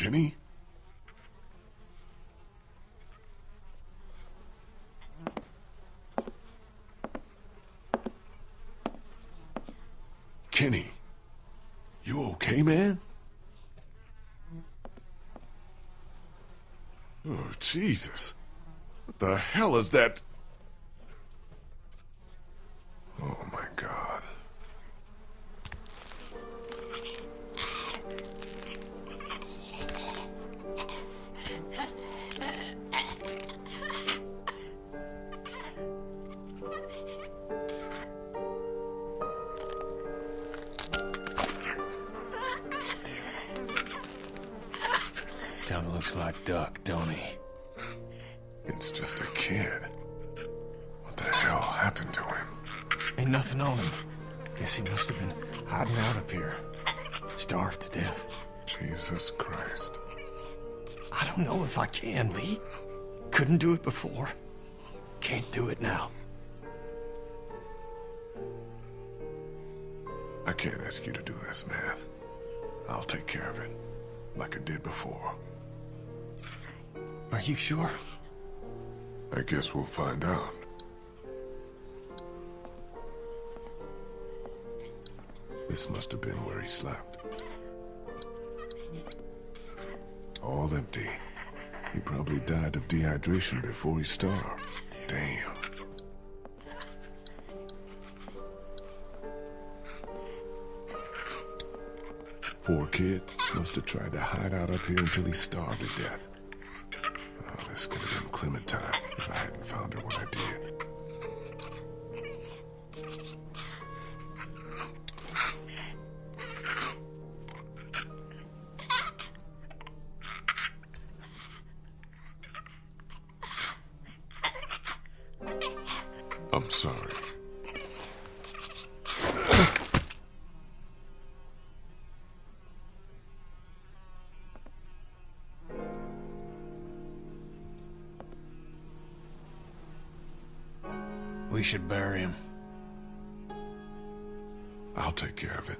Jenny? Kenny, you okay, man? Oh, Jesus. What the hell is that? Oh, my God. Kinda looks like Duck, don't he? It's just a kid. What the hell happened to him? Ain't nothing on him. Guess he must have been hiding out up here. Starved to death. Jesus Christ. I don't know if I can, Lee. Couldn't do it before. Can't do it now. I can't ask you to do this, man. I'll take care of it. Like I did before. Are you sure? I guess we'll find out. This must have been where he slept. All empty. He probably died of dehydration before he starved. Damn. Poor kid. Must have tried to hide out up here until he starved to death. Oh, this could have been Clementine if I hadn't found her when I did. I'm sorry. We should bury him. I'll take care of it.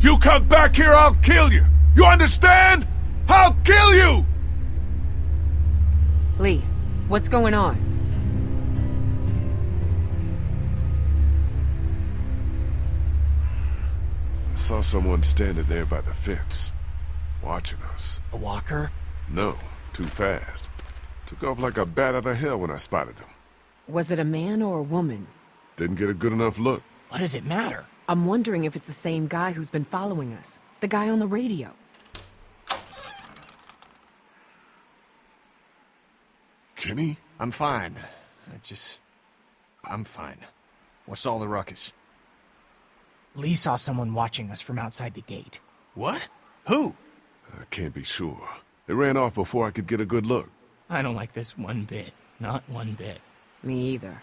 You come back here, I'll kill you! You understand? I'll kill you! Lee, what's going on? I saw someone standing there by the fence, watching us. A walker? No, too fast. Took off like a bat out of hell when I spotted him. Was it a man or a woman? Didn't get a good enough look. What does it matter? I'm wondering if it's the same guy who's been following us. The guy on the radio. Kenny? I'm fine. I'm fine. What's all the ruckus? Lee saw someone watching us from outside the gate. What? Who? I can't be sure. They ran off before I could get a good look. I don't like this one bit. Not one bit. Me either.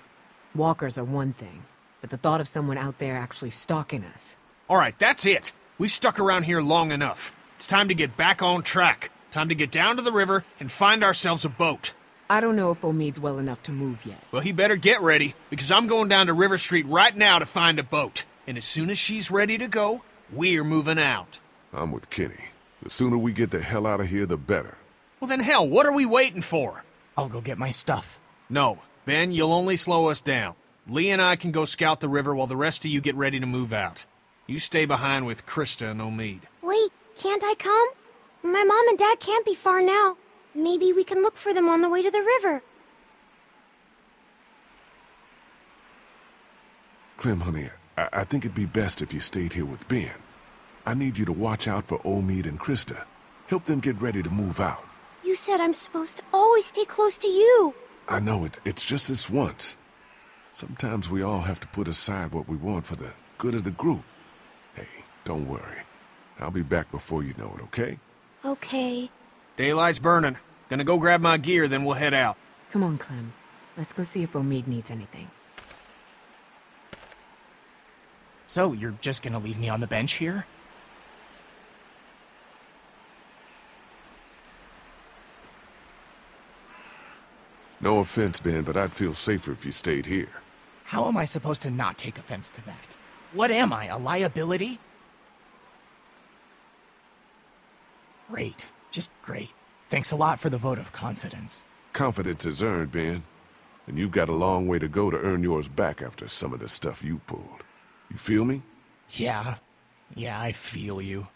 Walkers are one thing, but the thought of someone out there actually stalking us. All right, that's it. We've stuck around here long enough. It's time to get back on track. Time to get down to the river and find ourselves a boat. I don't know if Omid's well enough to move yet. Well, he better get ready, because I'm going down to River Street right now to find a boat. And as soon as she's ready to go, we're moving out. I'm with Kenny. The sooner we get the hell out of here, the better. Well then hell, what are we waiting for? I'll go get my stuff. No, Ben, you'll only slow us down. Lee and I can go scout the river while the rest of you get ready to move out. You stay behind with Krista and Omid. Wait, can't I come? My mom and dad can't be far now. Maybe we can look for them on the way to the river. Clem, honey, I think it'd be best if you stayed here with Ben. I need you to watch out for Omid and Krista. Help them get ready to move out. You said I'm supposed to always stay close to you. I know, it's just this once. Sometimes we all have to put aside what we want for the good of the group. Hey, don't worry. I'll be back before you know it, okay? Okay. Daylight's burning. Gonna go grab my gear, then we'll head out. Come on, Clem. Let's go see if Omid needs anything. So, you're just gonna leave me on the bench here? No offense, Ben, but I'd feel safer if you stayed here. How am I supposed to not take offense to that? What am I, a liability? Great. Just great. Thanks a lot for the vote of confidence. Confidence is earned, Ben. And you've got a long way to go to earn yours back after some of the stuff you've pulled. You feel me? Yeah. Yeah, I feel you.